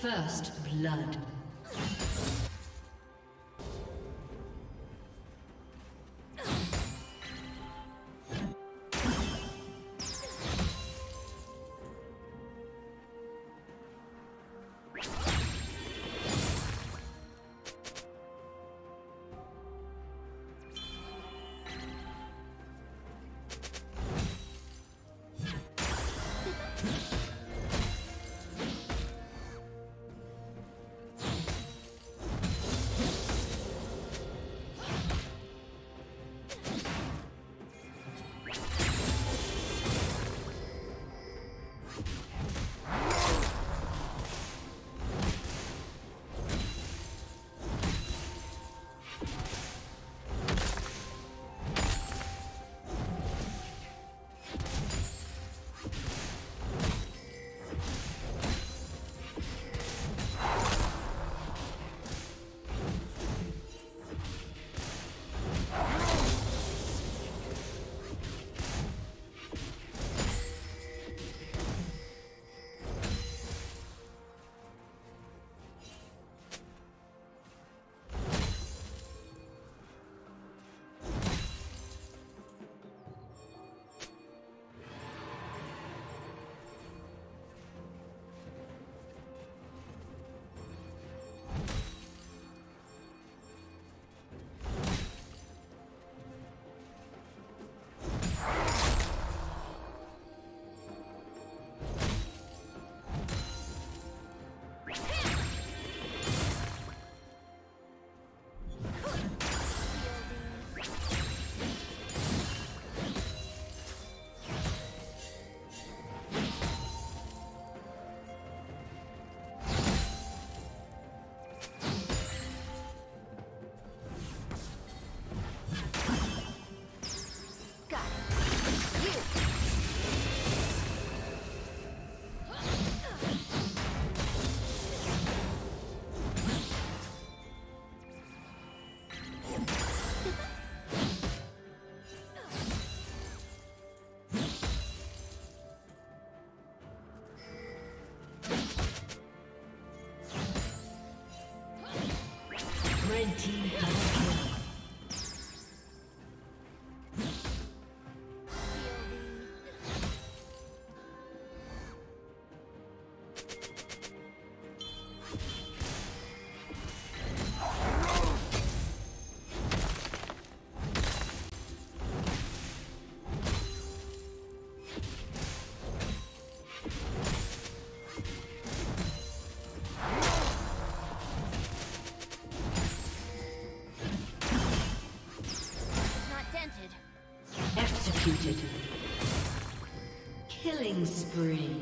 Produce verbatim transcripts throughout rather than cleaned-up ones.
First blood. Red team has killed. Executed. Killing spree.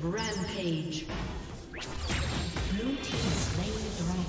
Rampage. Blue team slain the dragon.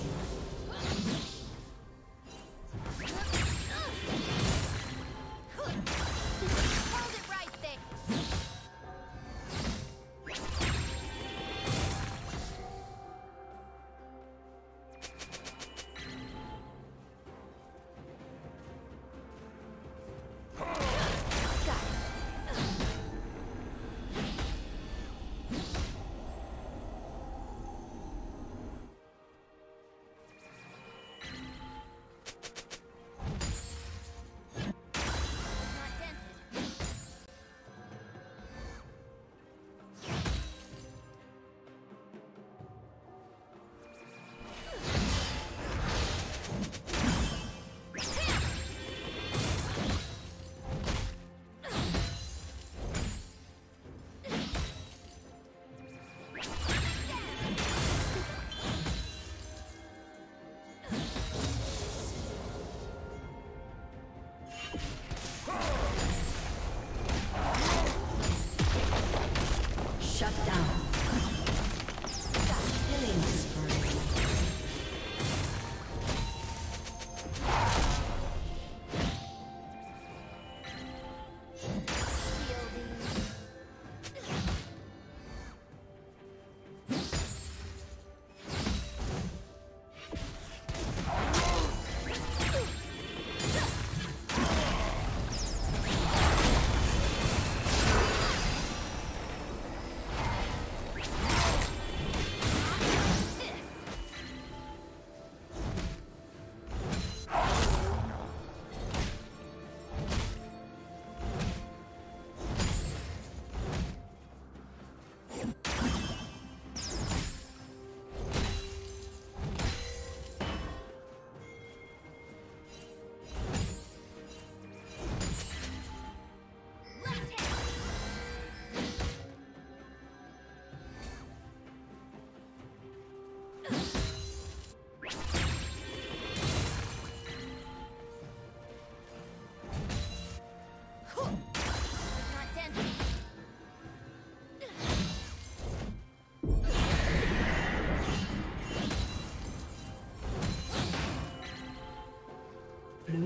Blue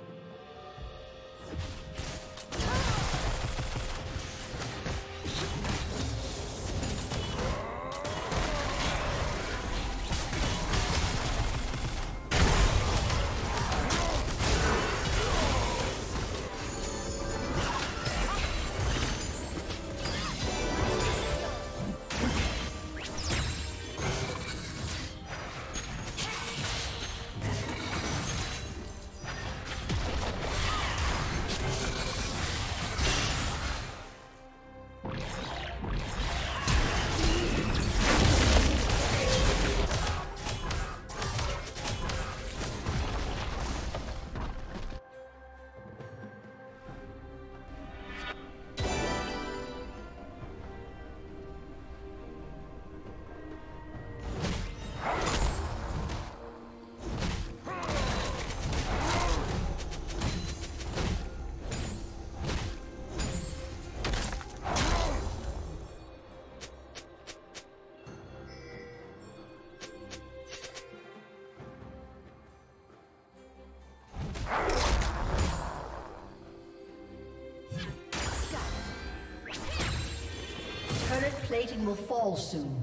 Plating will fall soon.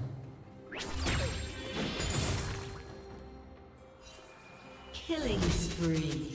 Killing spree.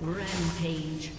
Rampage.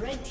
Red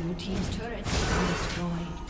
Blue Team's turret has been destroyed.